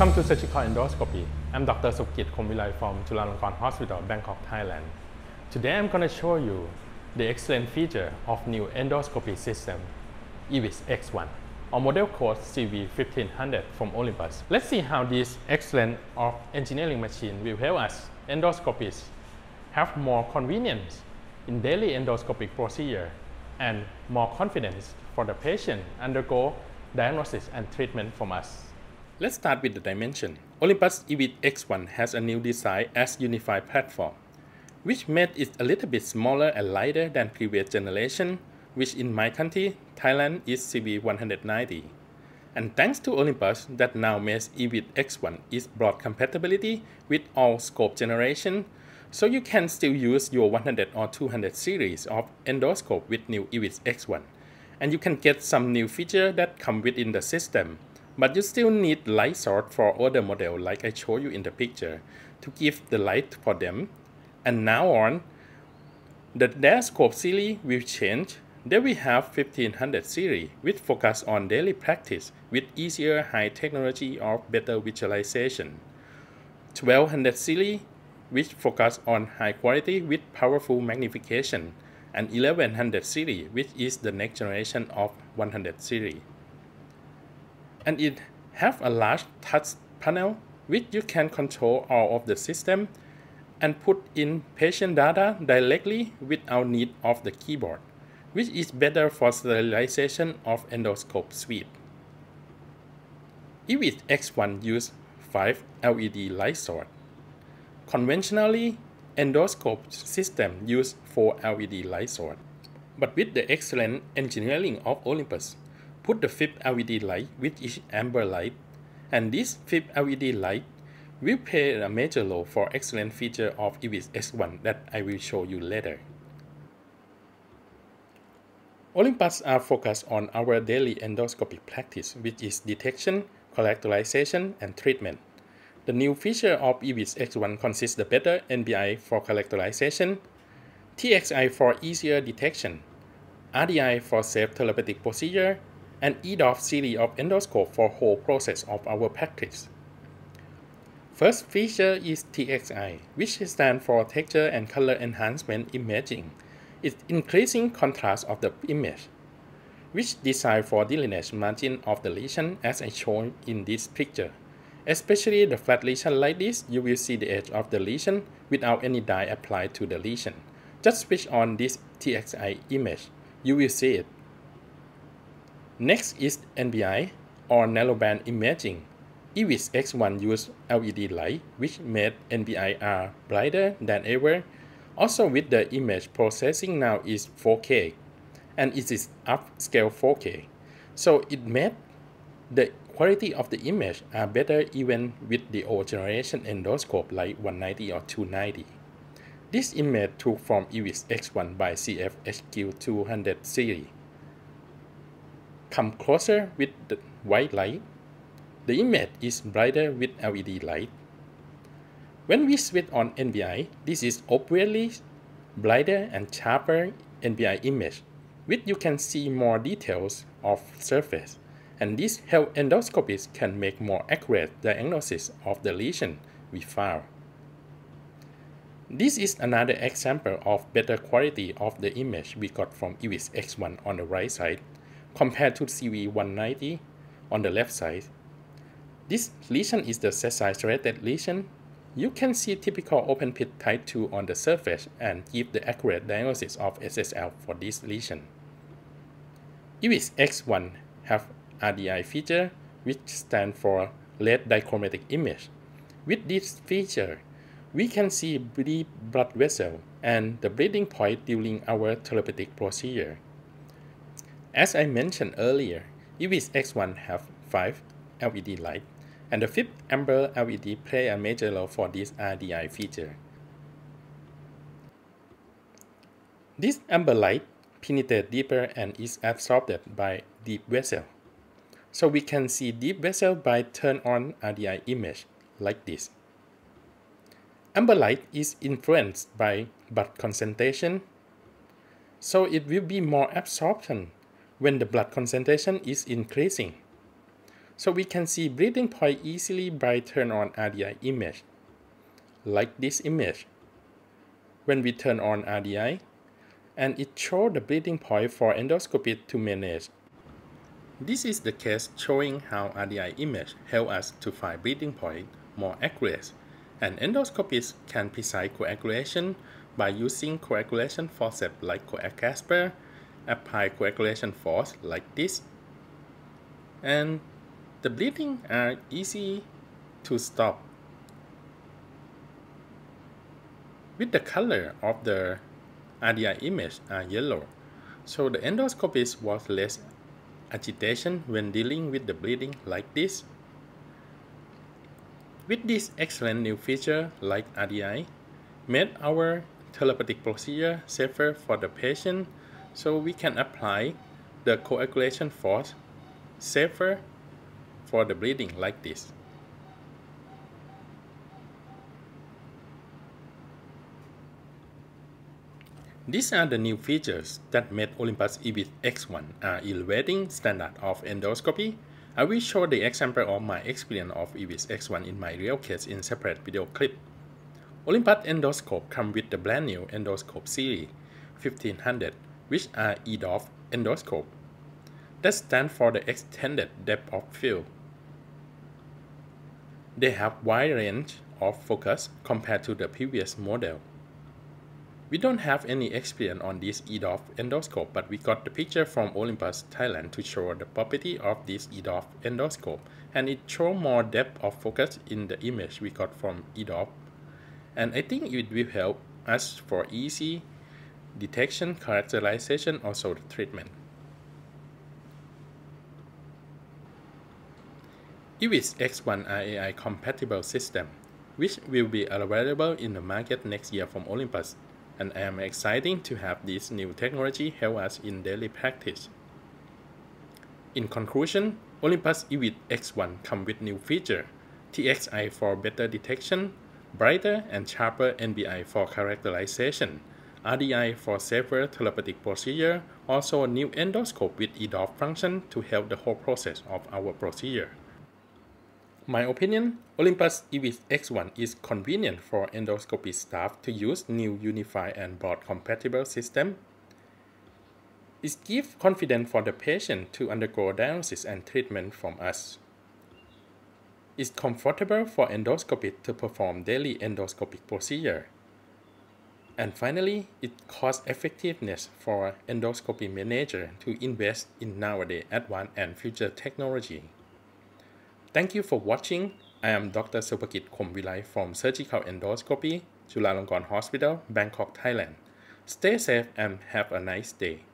Welcome to Surgical Endoscopy. I'm Dr. Supakij Khomvilai from Chulalongkorn Hospital, Bangkok, Thailand. Today I'm going to show you the excellent feature of new endoscopy system EVIS-X1 or model code CV-1500 from Olympus. Let's see how this excellent of engineering machine will help us endoscopists have more convenience in daily endoscopic procedure and more confidence for the patient undergo diagnosis and treatment from us. Let's start with the dimension. Olympus EVIS-X1 has a new design as unified platform, which made it a little bit smaller and lighter than previous generation, which in my country, Thailand, is CV-190. And thanks to Olympus that now makes EVIS-X1 is broad compatibility with all scope generation, so you can still use your 100 or 200 series of endoscope with new EVIS-X1. And you can get some new feature that come within the system. But you still need light source for other model like I show you in the picture to give the light for them. And now on, the endoscope series will change. There we have 1500 series with focus on daily practice with easier high technology or better visualization. 1200 series which focus on high quality with powerful magnification, and 1100 series which is the next generation of 100 series. And it have a large touch panel which you can control all of the system and put in patient data directly without need of the keyboard, which is better for sterilization of endoscope suite. EVIS-X1 uses 5 LED light source. Conventionally, endoscope system use 4 LED light source. But with the excellent engineering of Olympus, put the 5th LED light with each amber light, and this 5th LED light will play a major role for excellent feature of EVIS-X1 that I will show you later. Olympus are focused on our daily endoscopic practice, which is detection, characterization, and treatment. The new feature of EVIS-X1 consists the better NBI for characterization, TXI for easier detection, RDI for safe therapeutic procedure, and EDOF series of endoscope for whole process of our practice. First feature is TXI, which stands for Texture and Color Enhancement Imaging. It's increasing contrast of the image, which designed for delineation margin of the lesion as I shown in this picture. Especially the flat lesion like this, you will see the edge of the lesion without any dye applied to the lesion. Just switch on this TXI image, you will see it. Next is NBI or narrowband imaging. EVIS-X1 uses LED light, which made NBI are brighter than ever. Also with the image processing now is 4K, and it is upscale 4K. So it made the quality of the image are better even with the old generation endoscope like 190 or 290. This image took from EVIS-X1 by CF-HQ200 series. Come closer with the white light. The image is brighter with LED light. When we switch on NBI, this is obviously brighter and sharper NBI image, which you can see more details of surface. And this helps endoscopists can make more accurate diagnosis of the lesion we found. This is another example of better quality of the image we got from EVIS-X1 on the right side, compared to CV-190 on the left side. This lesion is the saturated lesion. You can see typical open pit type 2 on the surface and give the accurate diagnosis of SSL for this lesion. EVIS-X1 have RDI feature, which stands for Red Dichromatic Image. With this feature, we can see deep blood vessel and the bleeding point during our therapeutic procedure. As I mentioned earlier, EVIS-X1 have 5 LED light, and the 5th amber LED play a major role for this RDI feature. This amber light penetrates deeper and is absorbed by deep vessel. So we can see deep vessel by turn on RDI image like this. Amber light is influenced by blood concentration, so it will be more absorption when the blood concentration is increasing. so we can see breathing point easily by turn on RDI image, like this image. When we turn on RDI, and it shows the breathing point for endoscopist to manage. This is the case showing how RDI image help us to find breathing point more accurate, and endoscopists can precise coagulation by using coagulation forceps like coag-gasper, apply coagulation force like this, and the bleeding are easy to stop. With the color of the RDI image are yellow, so the endoscopist was less agitation when dealing with the bleeding like this. With this excellent new feature like RDI, made our therapeutic procedure safer for the patient, so we can apply the coagulation force safer for the bleeding like this. These are the new features that made Olympus EVIS-X1 are elevating standard of endoscopy. I will show the example of my experience of EVIS-X1 in my real case in separate video clip. Olympus endoscope come with the brand new endoscope series 1500, which are EDOF endoscope that stand for the extended depth of field. They have wide range of focus compared to the previous model. We don't have any experience on this EDOF endoscope, but we got the picture from Olympus, Thailand to show the property of this EDOF endoscope, and it shows more depth of focus in the image we got from EDOF. And I think it will help us for easy detection, characterization, also the treatment. EVIS-X1 IAI compatible system, which will be available in the market next year from Olympus. And I am excited to have this new technology help us in daily practice. In conclusion, Olympus EVIS-X1 comes with new feature, TXI for better detection, brighter and sharper NBI for characterization, RDI for safer therapeutic procedure, also a new endoscope with EDOF function to help the whole process of our procedure. My opinion, Olympus EVIS-X1 is convenient for endoscopy staff to use new unified and broad compatible system. It gives confidence for the patient to undergo diagnosis and treatment from us. It's comfortable for endoscopists to perform daily endoscopic procedure. And finally, it cost effectiveness for endoscopy manager to invest in nowadays advanced and future technology. Thank you for watching. I am Dr. Supakij Khomvilai from Surgical Endoscopy, Chulalongkorn Hospital, Bangkok, Thailand. Stay safe and have a nice day.